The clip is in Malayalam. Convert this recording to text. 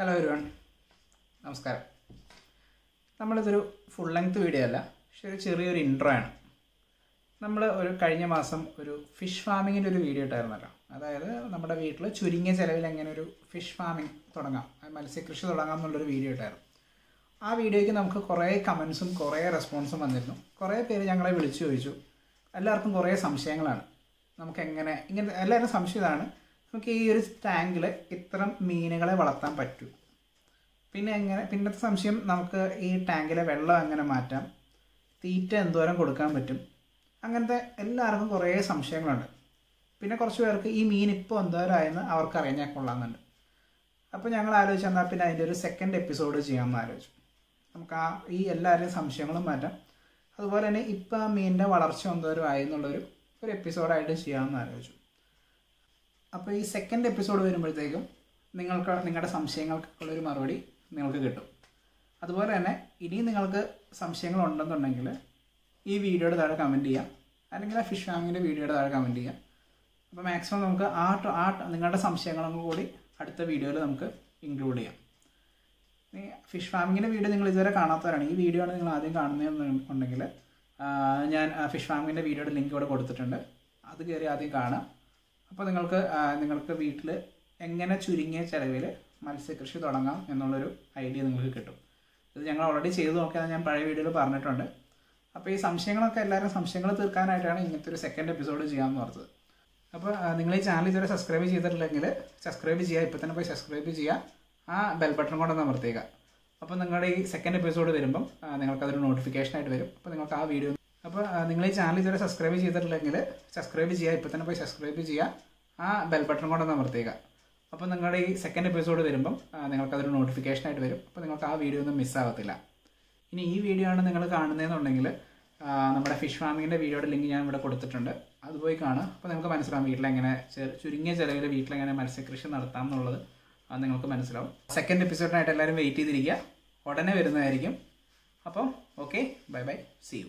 Hello everyone, Namaskaram. We have a full length video. We have an intro. We have a fish farming video. We have a fish farming. Pinna Samshim, Namka, a tangle, vella, and a matam, theatre and Doran Kodakam betum. Angan the Elarco or a Samshang London. Pinacorsuerca, e mean ipon the Rhina, our Karena Colangan. Upon young marriage and up in either second episode of Giam marriage. Amka, e Elar Samshang matter. As well an Ipa mean the Valarchon the Rhino for episode either Giam marriage. Up a second episode of Nimbertego. നിങ്ങളുടെ സംശയങ്ങൾക്കുള്ളൊരു മറുപടി നിങ്ങൾക്ക് കിട്ടും. അതുപോലെ തന്നെ ഇനി നിങ്ങൾക്ക് സംശയങ്ങൾ ഉണ്ടെന്നുണ്ടെങ്കിൽ ഈ വീഡിയോയുടെ താഴെ കമന്റ് ചെയ്യാം. അല്ലെങ്കിൽ ഫിഷ് ഫാമിംഗിന്റെ വീഡിയോയുടെ താഴെ കമന്റ് ചെയ്യാം. അപ്പോൾ മാക്സിമം നമുക്ക് ആ നിങ്ങളുടെ സംശയങ്ങളൊന്നും കൂടി അടുത്ത വീഡിയോയിൽ നമുക്ക് ഇൻക്ലൂഡ് ചെയ്യാം. ഈ ഫിഷ് ഫാമിംഗിന്റെ വീഡിയോ നിങ്ങൾ ഇതുവരെ കാണാത്തവരാണ് ഈ വീഡിയോ ആണ് നിങ്ങൾ ആദ്യം കാണുന്നതെന്നുണ്ടെങ്കിൽ ഞാൻ ഫിഷ് ഫാമിംഗിന്റെ വീഡിയോയുടെ ലിങ്ക് ഇവിടെ കൊടുത്തിട്ടുണ്ട്. അത് കേറി ആദ്യം കാണാം. അപ്പോൾ നിങ്ങൾക്ക് വീട്ടിൽ എങ്ങനെ ചുരുങ്ങിയ ചിലവിൽ മത്സ്യകൃഷി തുടങ്ങാം എന്നുള്ളൊരു ഐഡിയ നിങ്ങൾക്ക് കിട്ടും. ഇത് ഞങ്ങൾ ഓൾറെഡി ചെയ്തു നോക്കിയതാണ്, ഞാൻ പഴയ വീഡിയോയിൽ പറഞ്ഞിട്ടുണ്ട്. അപ്പോൾ ഈ സംശയങ്ങളൊക്കെ എല്ലാവരും സംശയങ്ങൾ തീർക്കാനായിട്ടാണ് ഇങ്ങനത്തെ ഒരു സെക്കൻഡ് എപ്പിസോഡ് ചെയ്യാമെന്ന് ഓർത്തത്. അപ്പോൾ നിങ്ങൾ ഈ ചാനൽ ഇതുവരെ സബ്സ്ക്രൈബ് ചെയ്തിട്ടില്ലെങ്കിൽ സബ്സ്ക്രൈബ് ചെയ്യുക, ഇപ്പോൾ തന്നെ പോയി സബ്സ്ക്രൈബ് ചെയ്യുക, ആ ബെൽ ബട്ടൺ കൊണ്ടൊന്ന് അമർത്തുക. അപ്പോൾ നിങ്ങളുടെ ഈ സെക്കൻഡ് എപ്പിസോഡ് വരുമ്പം നിങ്ങൾക്കതൊരു നോട്ടിഫിക്കേഷനായിട്ട് വരും. അപ്പോൾ നിങ്ങൾക്ക് ആ വീഡിയോ അപ്പോൾ നിങ്ങൾ ഈ ചാനൽ ഇതുവരെ സബ്സ്ക്രൈബ് ചെയ്തിട്ടില്ലെങ്കിൽ സബ്സ്ക്രൈബ് ചെയ്യുക, ഇപ്പോൾ തന്നെ പോയി സബ്സ്ക്രൈബ് ചെയ്യുക, ആ ബെൽ ബട്ടൺ കൊണ്ടൊന്ന് അമർത്തുക. അപ്പോൾ നിങ്ങളുടെ ഈ സെക്കൻഡ് എപ്പിസോഡ് വരുമ്പം നിങ്ങൾക്കതൊരു നോട്ടിഫിക്കേഷനായിട്ട് വരും. അപ്പോൾ നിങ്ങൾക്ക് ആ വീഡിയോ ഒന്നും മിസ്സാവത്തില്ല. ഇനി ഈ വീഡിയോ ആണ് നിങ്ങൾ കാണുന്നതെന്നുണ്ടെങ്കിൽ നമ്മുടെ ഫിഷ് ഫാമിങ്ങിൻ്റെ വീഡിയോയുടെ ലിങ്ക് ഞാൻ ഇവിടെ കൊടുത്തിട്ടുണ്ട്, അത് പോയി കാണുക. അപ്പോൾ നിങ്ങൾക്ക് മനസ്സിലാവും വീട്ടിലെങ്ങനെ ചുരുങ്ങിയ ചിലവിൽ വീട്ടിലെങ്ങനെ മത്സ്യകൃഷി നടത്താം എന്നുള്ളത് നിങ്ങൾക്ക് മനസ്സിലാവും. സെക്കൻഡ് എപ്പിസോഡിനായിട്ട് എല്ലാവരും വെയിറ്റ് ചെയ്തിരിക്കുക, ഉടനെ വരുന്നതായിരിക്കും. അപ്പം okay, bye bye, see U.